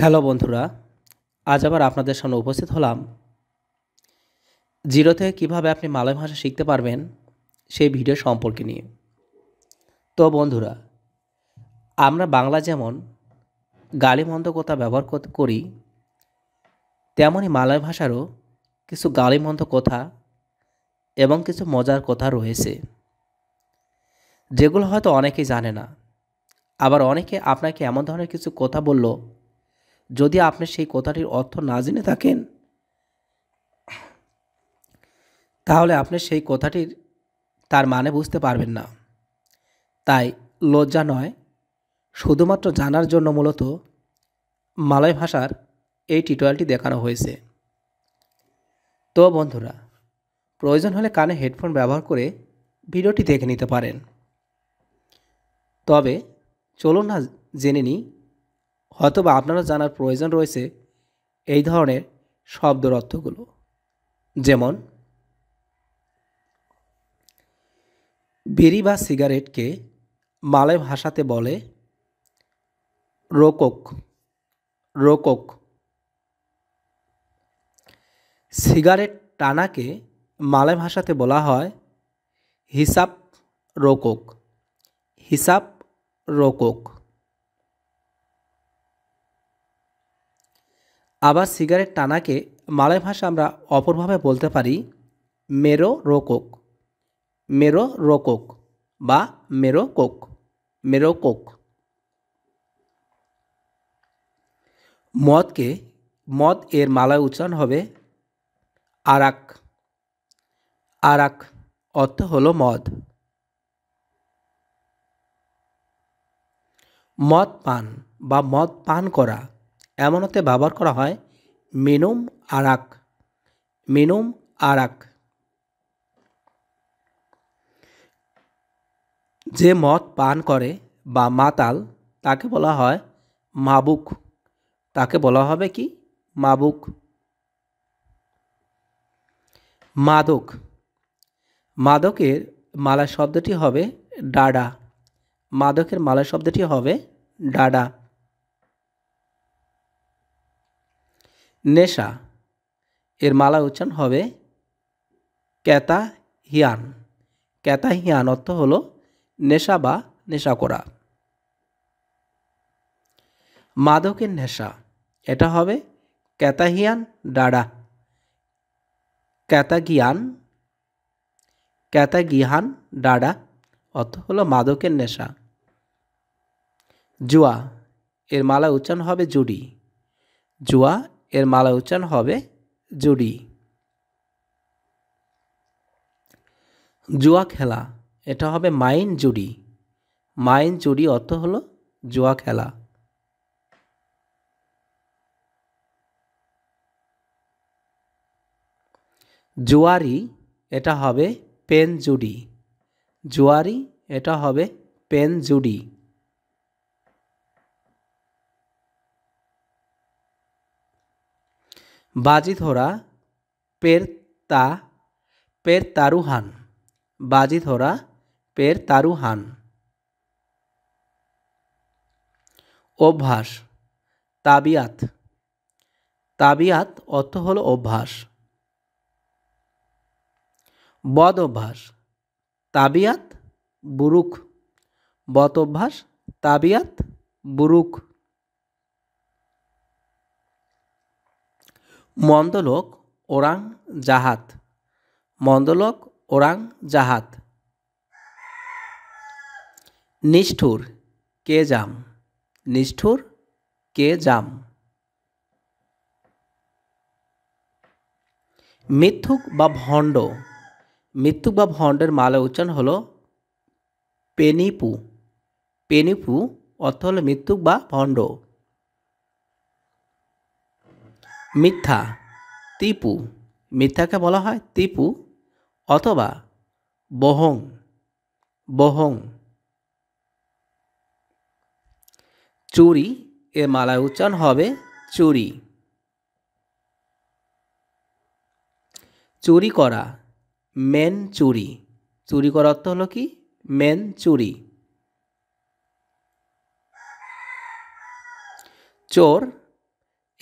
Hello बंधुरा आज आबार आपनादेर सामने उपस्थित हलाम जीरो थेके किभाबे आपनि मालय भाषा शिखते पारबेन सेई भिडियो सम्पर्के निये। तो बंधुरा आमरा बांगला जेमन गालिमन्द कथा व्यवहार करी तेमनि मालय भाषारो किछु गालिमन्द कथा एबं किछु मजार कथा रयेछे जेगुलो हयतो अनेकेई जाने ना, आबार अनेके आपनाके एमन धरनेर किछु कथा बोललो যদি আপনি সেই কথাটির অর্থ না জেনে থাকেন তাহলে আপনি সেই কথাটির তার মানে বুঝতে পারবেন না। তাই লজ্জা নয়, শুধুমাত্র জানার জন্য মূলত মালয় ভাষার এই টিউটোরিয়ালটি দেখানো হয়েছে। তো বন্ধুরা প্রয়োজন হলে কানে হেডফোন ব্যবহার করে ভিডিওটি দেখে নিতে পারেন। তবে চলুন না জেনে নিই অথবা আপনারা জানার প্রয়োজন রয়েছে এই ধরনের শব্দের অর্থগুলো। যেমন বিড়ি বা সিগারেটকে মালয় ভাষাতে বলে রোকক রোকক, সিগারেট টানাকে মালয় ভাষাতে বলা হয় হিসাব রোকক হিসাব রোকক। আবার সিগারেট টানাকে মালয় ভাষা আমরা অপরভাবে বলতে পারি মেরো রোকক বা মেরো কোক। মদ এর মালয় উচ্চারণ হবে আরাক আরাক, অর্থ হলো মদ। মদ পান বা মদ পান করা এমন হতে ব্যবহার করা হয় মিনুম আরাক মিনুম আরাক। যে মদ পান করে বা মাতাল তাকে বলা হয় মাবুক, তাকে বলা হবে কি মাবুক। মাদক মাদকের মালয় শব্দটি হবে ডাডা মাদকের মালয় শব্দটি হবে ডাডা। নেশা এর মালয় উচ্চারণ হবে ক্যাতা হিয়ান, অর্থ হলো নেশা বা নেশা করা। মাদকের নেশা এটা হবে ক্যাতাহিয়ান ডাডা ক্যাতাগিহান ডাডা, অর্থ হলো মাদকের নেশা। জুয়া এর মালয় উচ্চারণ হবে জুডি জুয়া এর মালয় উচ্চারণ হবে জুডি। জুয়া খেলা এটা হবে মাইন জুডি, অর্থ হলো জুয়া খেলা। জুয়ারি এটা হবে পেন জুডি। बाजी थोड़ा पेर तारुहान। अभ्यास ताबियात, अर्थ हलो अभ्यास। बद अभ्यास ताबियात बुरुक बद अभ्यास ताबियात बुरुक। मंदलोक ओरांग जाहात। निष्ठुर के जाम। मिथुक बा भंडर मालय उच्चारण हलो पेनिपु, अर्थ हलो मिथुक बा भंड। मिथ्या टीपू मिथ्याকে বলা হয় टीपू অথবা বহং। চুরি এর মালয় উচ্চারণ হবে চুরি করা মেন চুরি করা, অর্থ হলো কি মেন চুরি। চোর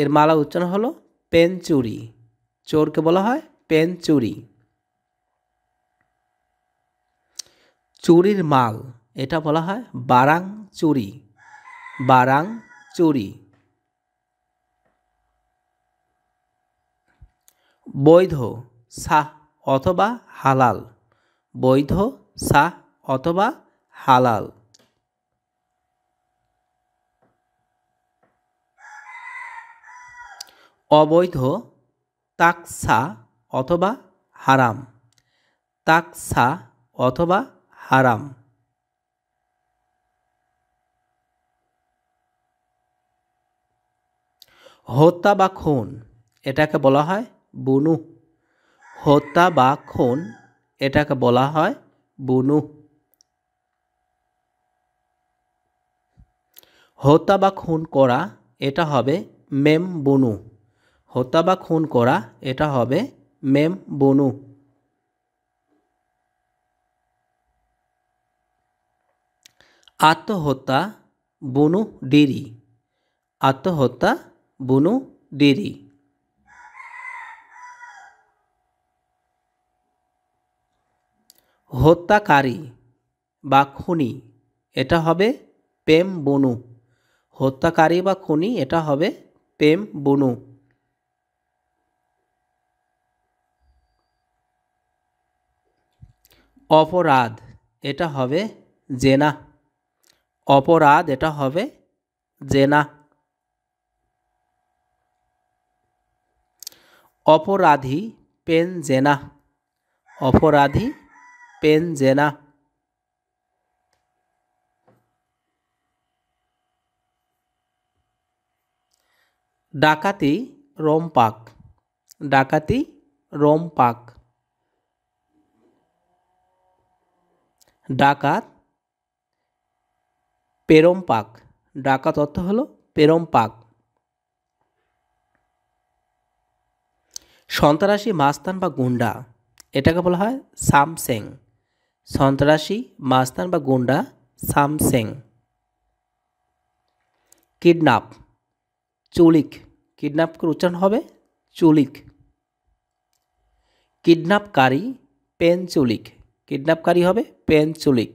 एर माला उच्चारण हलो पेनचुरी। चोर के बोला है पेनचुरी। चुरिर माल एटा बोला है बारां चुरी। बारां चुरी। बैध शाह अथवा हालाल। बैध शाह अथवा हालाल। अवैध ताकसा अथवा हाराम। ताकसा अथवा हाराम। हत्या बा खून एटाके बोला है बुनु। हत्या बा खून एटाके बोला है बुनु। हत्या बा खून करा एटा हबे मेम बुनु। हत्या बा खून करा एटा हबे मेम बुनु। आत्महत्या बुनु डिरी। आत्महत्या बुनु डिरी। हत्याकारी बा खुनी एटा हबे पेम बुनु। हत्याकारी बा खुनी एटा हबे पेम बुनु। अपराध एटा हबे जेना। अपराध एटा हबे जेना। अपराधी पेन जेना। अपराधी पेन जेना। डाकाती रोमपाक। डाकाती रोमपाक। डाकात पेरोमपाक। डाकात अर्थ हलो पेरोमपाक। सन्त्रासी मास्तान बा गुंडा एटाके बोला है सामसें। सन्त्रासी मास्तान बा गुंडा सामसें। किडनैप चुलिक। किडनैप के उच्चारण हबे चुलिक। किडनैपकारी पेन चुलिक। किडनैपकारी हबे पेन चुलिक।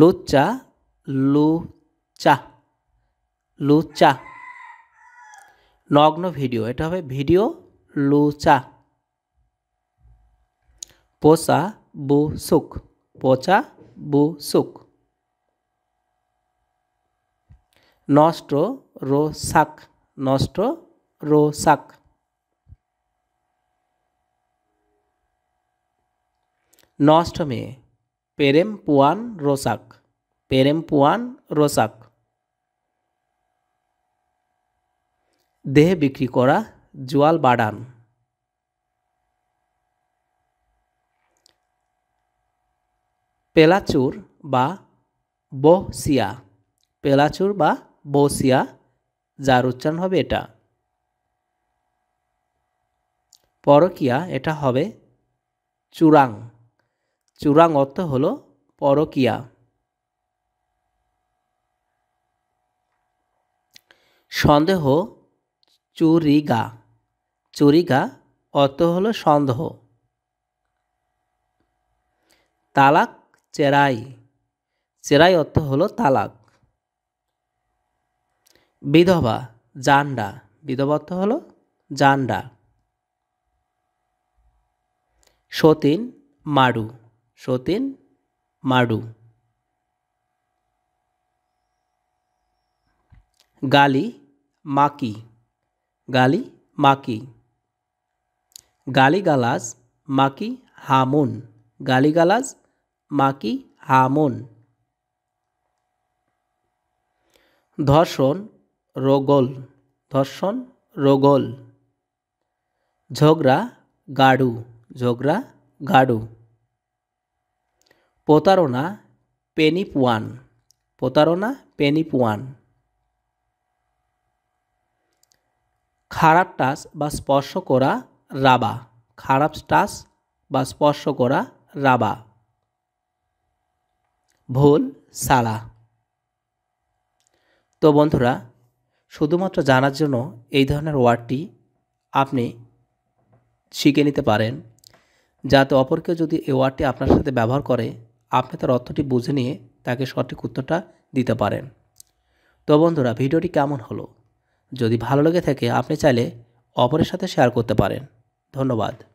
लुच्चा लुच्चा। लुच्चा। नग्न भिडियो एटा हबे भिडियो लुच्चा। पोचा बुसुक। पोचा बुसुक। नष्ट रोसाक। नष्ट रोसाक। नष्ट में पेरेम पुआन रोसाक। पेरेम पुआन रोसाक। देह बिक्री करा जुआल बाड़ान। पेलाचुर बा बसिया। पेलाचुर बा बसिया जार उच्चारण हबे एटा। परकिया एटा हबे चुरांग। चुरांग अर्थ हलो परकिया। सन्देह चुरिगा। चुरिगा अर्थ हलो सन्देह। तालाक चेराई। चेराई अर्थ हलो तालाक। विधवा जान्डा। विधवा अर्थ हलो जान्डा। सतीन मारू। सतीन मारू। गाली माकी। गाली माकी। गाली गालाज माकी हामुन। गाली गालाज माकी हामुन। धर्षण रोगोल। धर्षण रोगोल। झगड़ा गाड़ू। झगड़ा गाड़ू। पोतारोना पेनिपुआन। पोतारोना पेनिपुआन। खराब टाच बा स्पर्श करा राबा। खराब टाच बा स्पर्श करा राबा। भोल साला। तो बंधुरा शुधुमात्र जानार जोन्नो एई धरनेर वार्डटी आपनि शिखे निते पारेन जाते अपरके जदि एई वार्डटी आपनार साथे व्यवहार करे आपनि तार अर्थटी बुझे निये ताके सठिक उत्तरटा दिते पारेन। तो बंधुरा भिडियोटी केमन हलो, जदि भालो लेगे थाके आपनि चाइले अपरेर साथे शेयार करते पारेन। धन्यवाद।